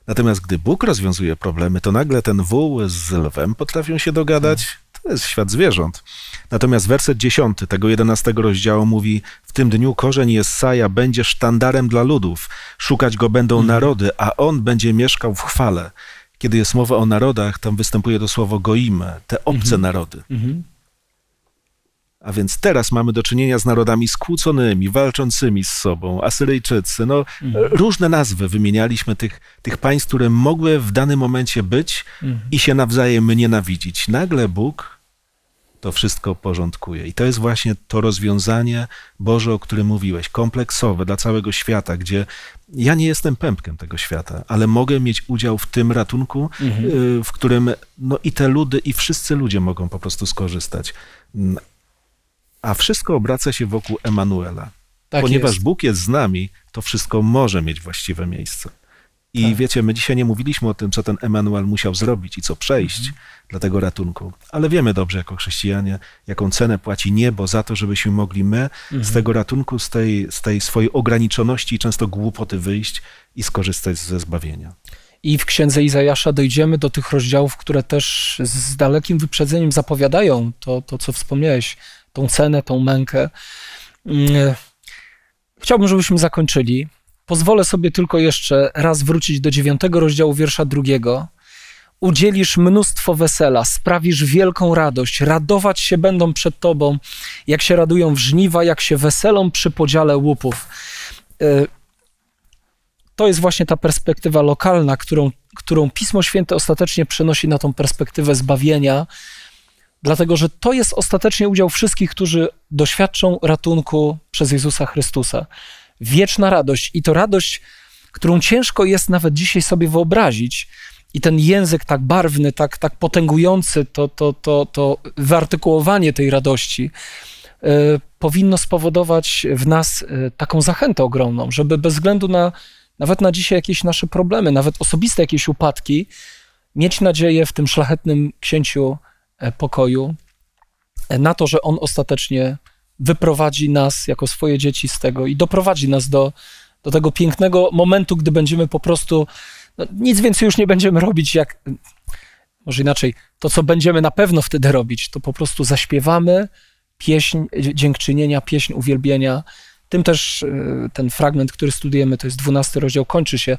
Natomiast gdy Bóg rozwiązuje problemy, to nagle ten wół z lwem potrafią się dogadać. To jest świat zwierząt. Natomiast werset 10 tego 11 rozdziału mówi: w tym dniu korzeń Jesaja będzie sztandarem dla ludów. Szukać go będą narody, a on będzie mieszkał w chwale. Kiedy jest mowa o narodach, tam występuje to słowo goime, te obce narody. A więc teraz mamy do czynienia z narodami skłóconymi, walczącymi z sobą, Asyryjczycy, no różne nazwy wymienialiśmy tych państw, które mogły w danym momencie być i się nawzajem nienawidzić. Nagle Bóg to wszystko porządkuje i to jest właśnie to rozwiązanie Boże, o którym mówiłeś, kompleksowe dla całego świata, gdzie ja nie jestem pępkiem tego świata, ale mogę mieć udział w tym ratunku, w którym no i te ludy, i wszyscy ludzie mogą po prostu skorzystać. A wszystko obraca się wokół Emanuela. Tak ponieważ jest. Bóg jest z nami, to wszystko może mieć właściwe miejsce. I wiecie, my dzisiaj nie mówiliśmy o tym, co ten Emanuel musiał zrobić i co przejść dla tego ratunku. Ale wiemy dobrze jako chrześcijanie, jaką cenę płaci niebo za to, żebyśmy mogli my z tego ratunku, z tej swojej ograniczoności i często głupoty wyjść i skorzystać ze zbawienia. I w Księdze Izajasza dojdziemy do tych rozdziałów, które też z dalekim wyprzedzeniem zapowiadają to co wspomniałeś, tą cenę, tą mękę. Chciałbym, żebyśmy zakończyli. Pozwolę sobie tylko jeszcze raz wrócić do 9 rozdziału wiersza 2. Udzielisz mnóstwo wesela, sprawisz wielką radość, radować się będą przed Tobą, jak się radują w żniwa, jak się weselą przy podziale łupów. To jest właśnie ta perspektywa lokalna, którą Pismo Święte ostatecznie przenosi na tą perspektywę zbawienia, dlatego że to jest ostatecznie udział wszystkich, którzy doświadczą ratunku przez Jezusa Chrystusa. Wieczna radość i to radość, którą ciężko jest nawet dzisiaj sobie wyobrazić. I ten język tak barwny, tak potęgujący, to wyartykułowanie tej radości powinno spowodować w nas taką zachętę ogromną, żeby bez względu nawet na dzisiaj jakieś nasze problemy, nawet osobiste jakieś upadki, mieć nadzieję w tym szlachetnym księciu pokoju, na to, że On ostatecznie wyprowadzi nas jako swoje dzieci z tego i doprowadzi nas do tego pięknego momentu, gdy będziemy po prostu, no, nic więcej już nie będziemy robić, może inaczej, to co będziemy na pewno wtedy robić, to po prostu zaśpiewamy pieśń dziękczynienia, pieśń uwielbienia. Tym też ten fragment, który studiujemy, to jest 12 rozdział, kończy się.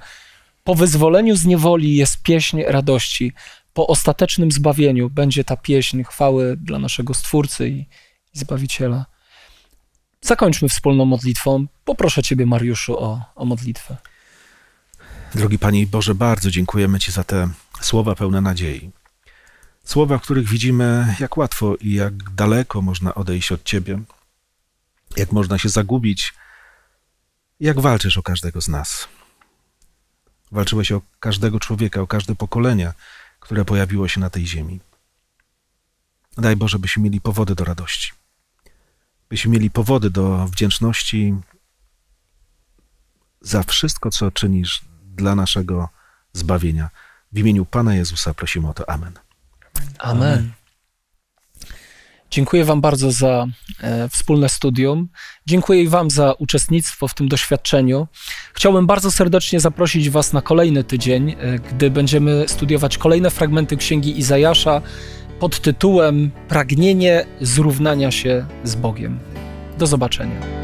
Po wyzwoleniu z niewoli jest pieśń radości. Po ostatecznym zbawieniu będzie ta pieśń chwały dla naszego Stwórcy i Zbawiciela. Zakończmy wspólną modlitwą. Poproszę Ciebie, Mariuszu, o modlitwę. Drogi Panie Boże, bardzo dziękujemy Ci za te słowa pełne nadziei. Słowa, w których widzimy, jak łatwo i jak daleko można odejść od Ciebie, jak można się zagubić, jak walczysz o każdego z nas. Walczyłeś o każdego człowieka, o każde pokolenie, które pojawiło się na tej ziemi. Daj Boże, byśmy mieli powody do radości. Byśmy mieli powody do wdzięczności za wszystko, co czynisz dla naszego zbawienia. W imieniu Pana Jezusa prosimy o to. Amen. Amen. Dziękuję Wam bardzo za wspólne studium. Dziękuję Wam za uczestnictwo w tym doświadczeniu. Chciałbym bardzo serdecznie zaprosić Was na kolejny tydzień, gdy będziemy studiować kolejne fragmenty Księgi Izajasza pod tytułem Pragnienie zrównania się z Bogiem. Do zobaczenia.